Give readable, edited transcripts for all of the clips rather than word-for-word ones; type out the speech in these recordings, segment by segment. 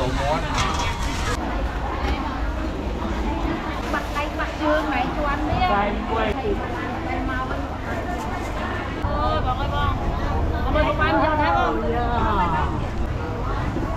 đồ món. Bật tay bật dương này cho anh đấy. Quay màu bên. Ôi bọn ơi con. Con ơi con quay mình cho thấy không? Cắt con này mãi.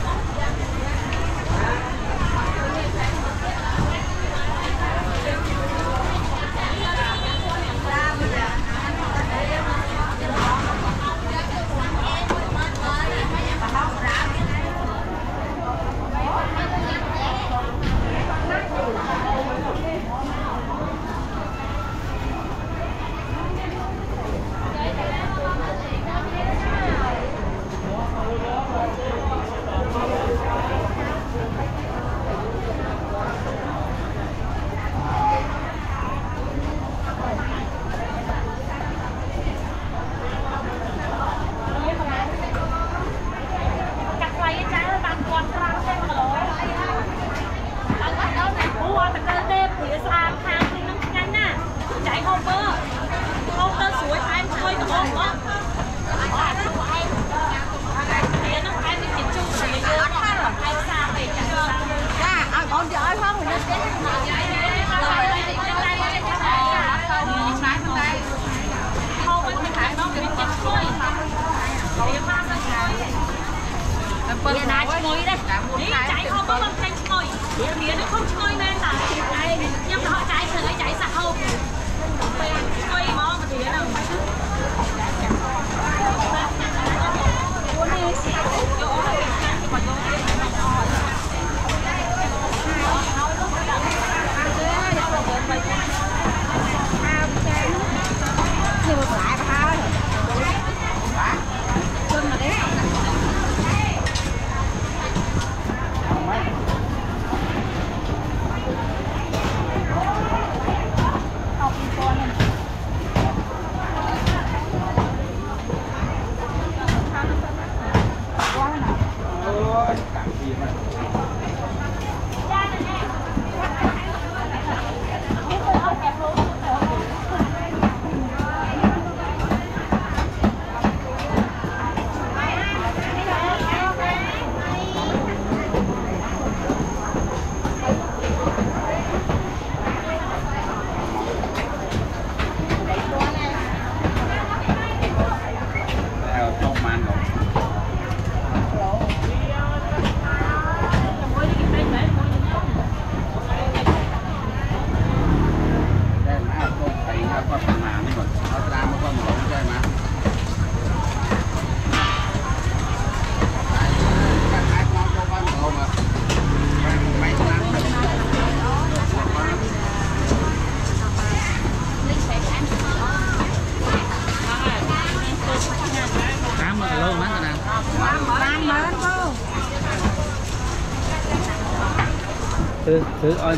Thứ ơi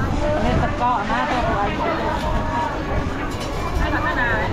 Nên tập co ở má thôi của anh. Hay mặt này.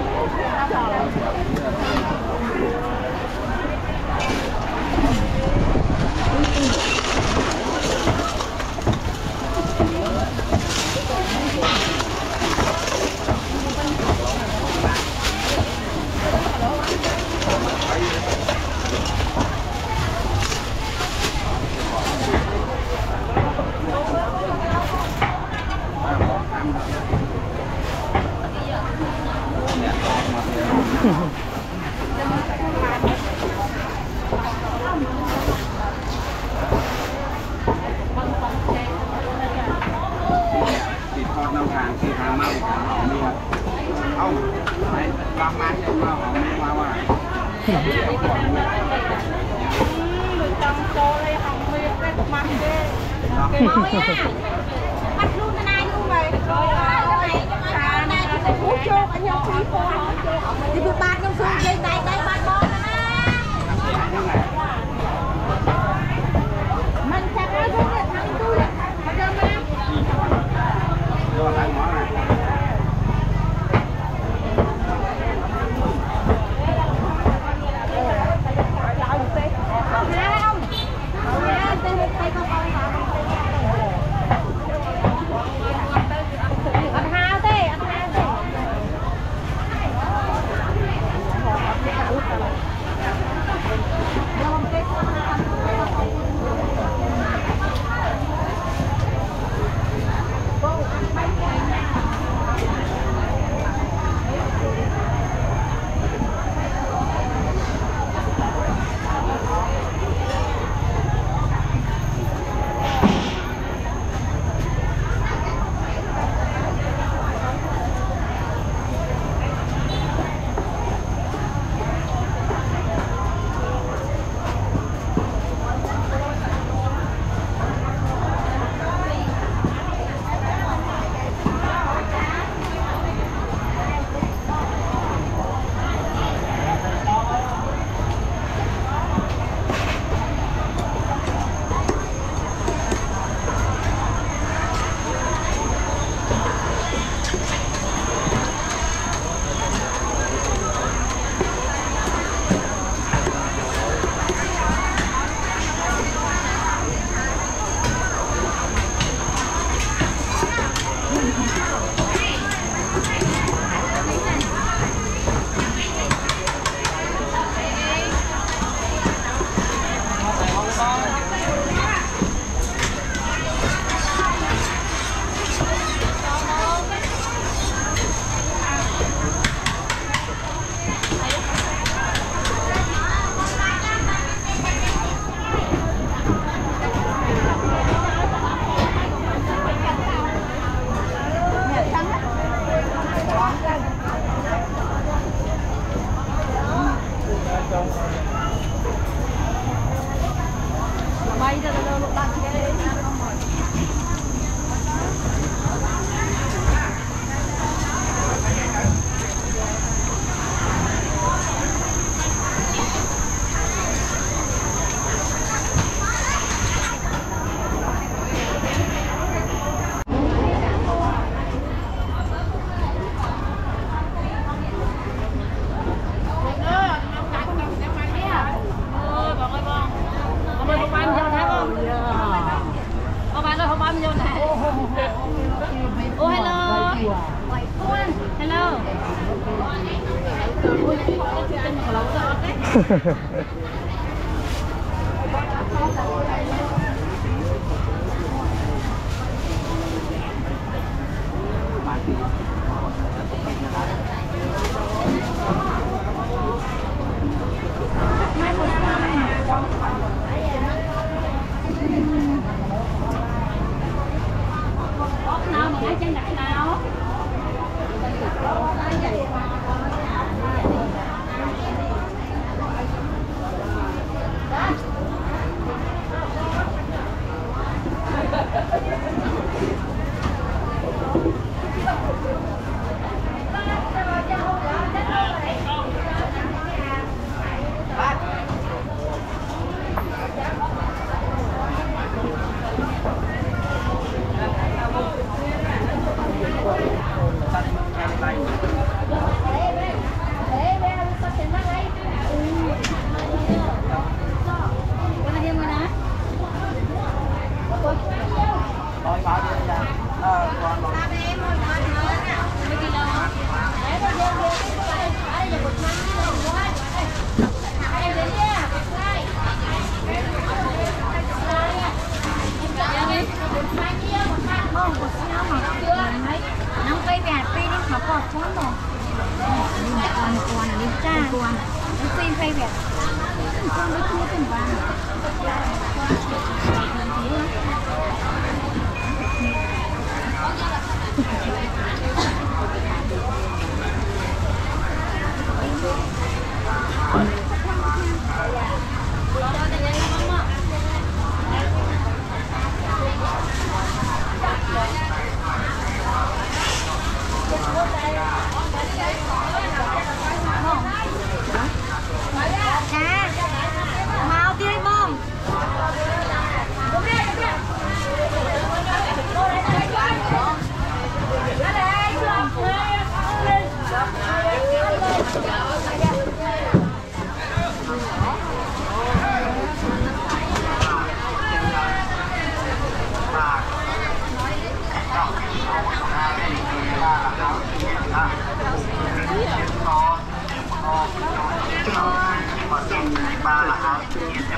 Hãy subscribe cho kênh Ghiền Mì Gõ để không bỏ lỡ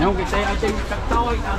Không cái xe ở trên cắt tôi tao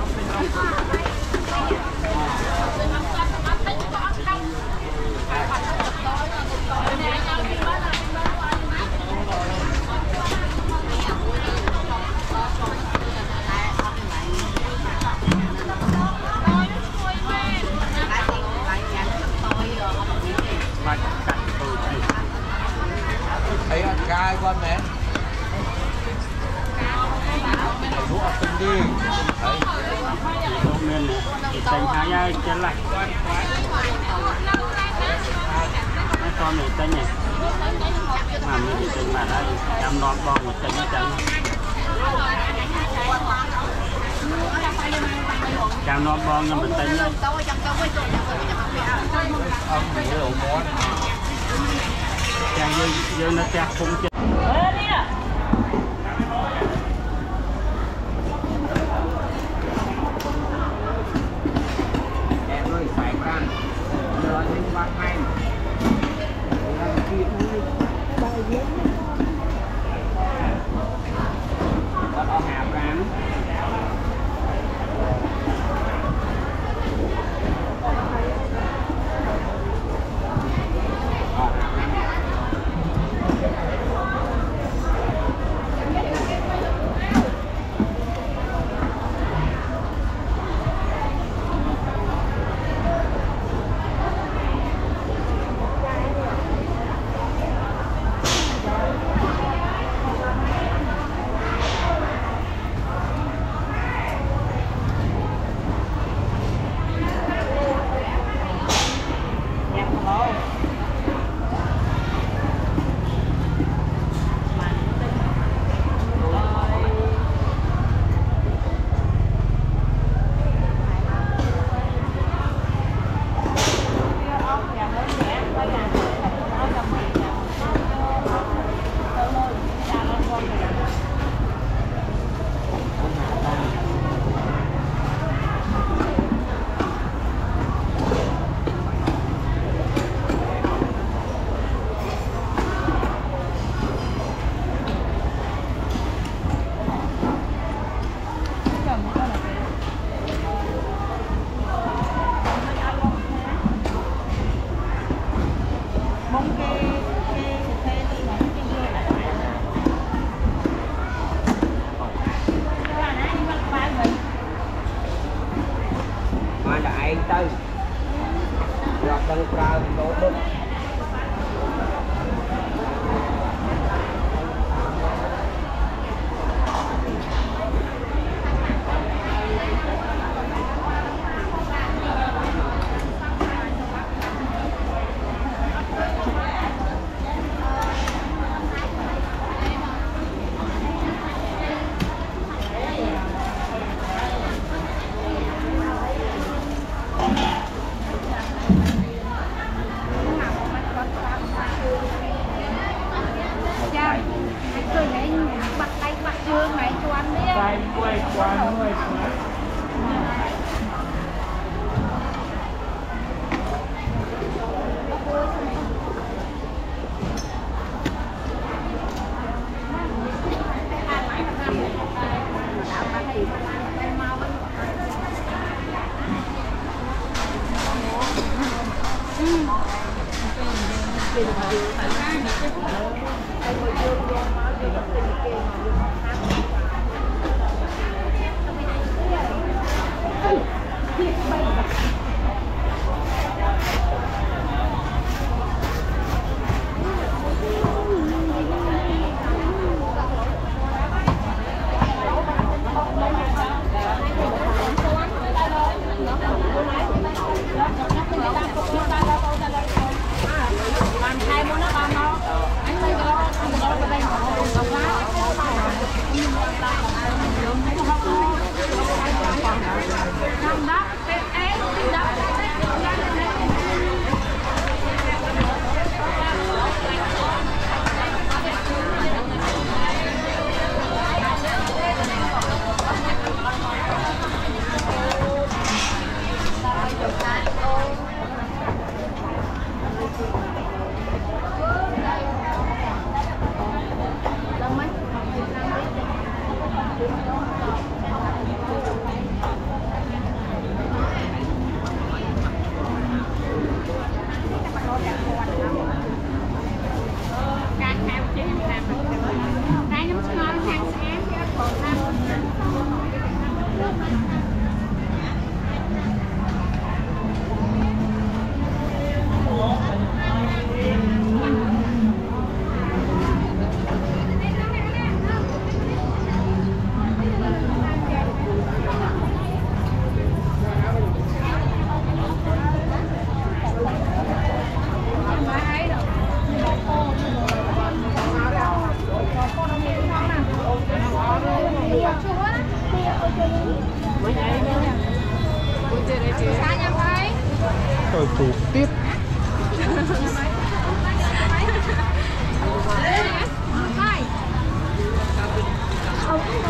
Trời chủ tiếp.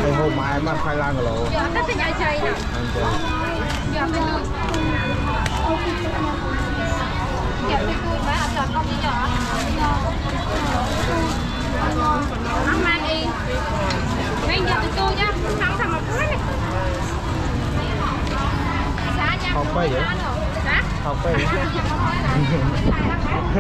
Đây hôm mai mà phải làm lộ. Học vậy? Học vậy?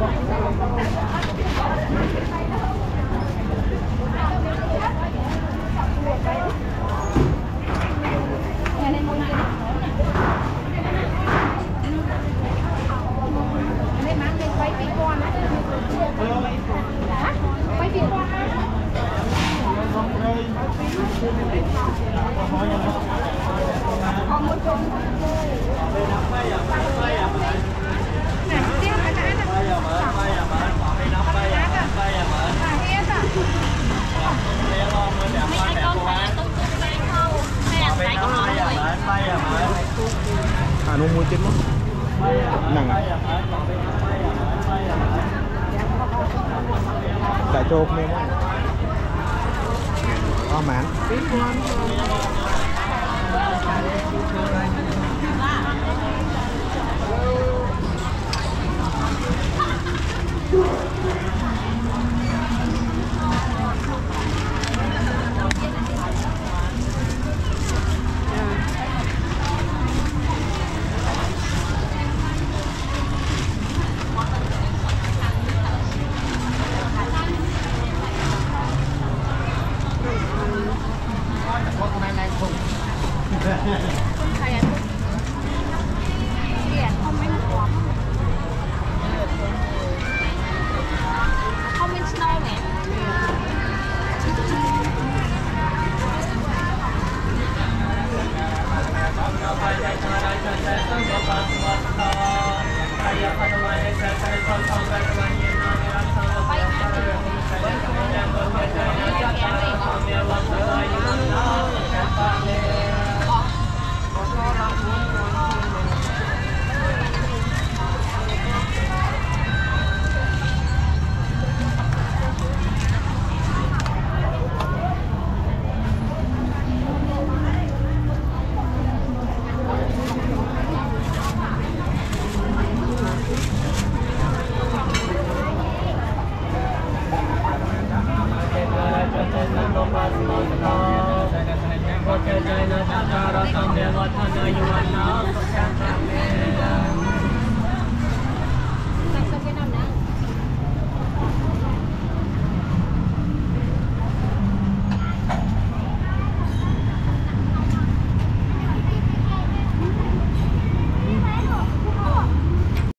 Hãy subscribe cho kênh Ghiền Mì Gõ để không bỏ lỡ những video hấp dẫn.